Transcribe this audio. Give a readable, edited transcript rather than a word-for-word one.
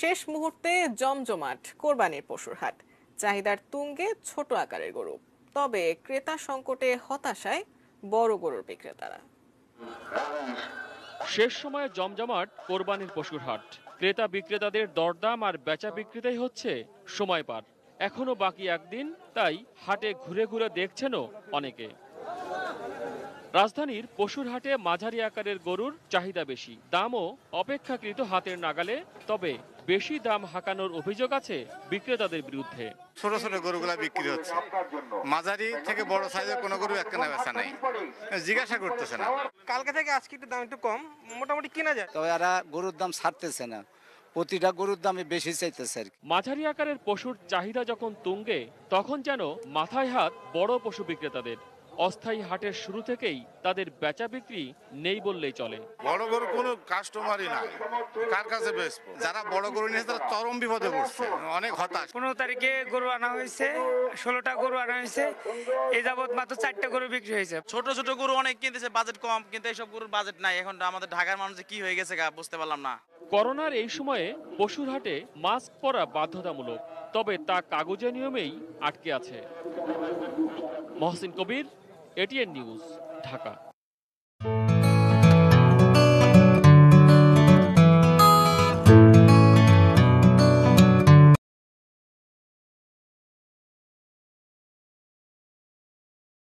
শেষ মুহূর্তে জমজমাট কোরবানির পশুর হাট। চাহিদার তুঙ্গে ছোট আকারের গরু, তবে ক্রেতা সংকটে হতাশায় বড় গরুর বিক্রেতারা। শেষ সময়ে জমজমাট কোরবানির পশুর হাট, ক্রেতা বিক্রেতাদের দরদাম আর বেচা বিক্রেতাই হচ্ছে সময় পার। এখনো বাকি একদিন, তাই হাটে ঘুরে ঘুরে দেখছেনও অনেকে। রাজধানীর পশুর হাটে মাঝারি আকারের গরুর চাহিদা বেশি, দামও অপেক্ষাকৃত হাতের নাগালে। তবে বেশি দাম হাঁকানোর অভিযোগ আছে বিক্রেতাদের বিরুদ্ধে। ছোট ছোট গরুগুলা বিক্রি হচ্ছে, মাঝারি থেকে বড় সাইজের কোনো গরু একটা বেচা নাই, জিজ্ঞাসা করতেছে না। কালকে থেকে আজকে একটু দাম একটু কম, মোটামুটি কেনা যায়, তবে এরা গরুর দাম ছাড়তেছে না, প্রতিটা গরুর দামে বেশি চাইতেছে। মাঝারি আকারের পশুর চাহিদা যখন তুঙ্গে, তখন যেন মাথায় হাত বড় পশু বিক্রেতাদের। অস্থায়ী হাটের শুরু থেকেই তাদের বেচা বিক্রি নেই বললেই চলে। বড় গরু কোনো কাস্টমারই নাই, কার কাছে বেচবো? যারা বড় গরু নিয়েছে তারা চরম বিপদে পড়ছে, অনেক হতাশ। 15 তারিখে গরু আনা হয়েছে, 16টা গরু আনা হয়েছে, এই যাবৎ মাত্র 4টা গরু বিক্রি হয়েছে। ছোট ছোট গরু অনেক কিনতেছে, বাজেট কম, কিন্তু এইসব গরুর বাজেট নাই। এখন আমাদের ঢাকার মানুষে কি হয়ে গেছে বুঝতে পারলাম না। করোনার এই সময়ে পশুর হাটে মাস্ক পরা বাধ্যতামূলক, তবে তা কাগজের নিয়মেই আটকে আছে। Mohsin Kabir, ATN news, Dhaka.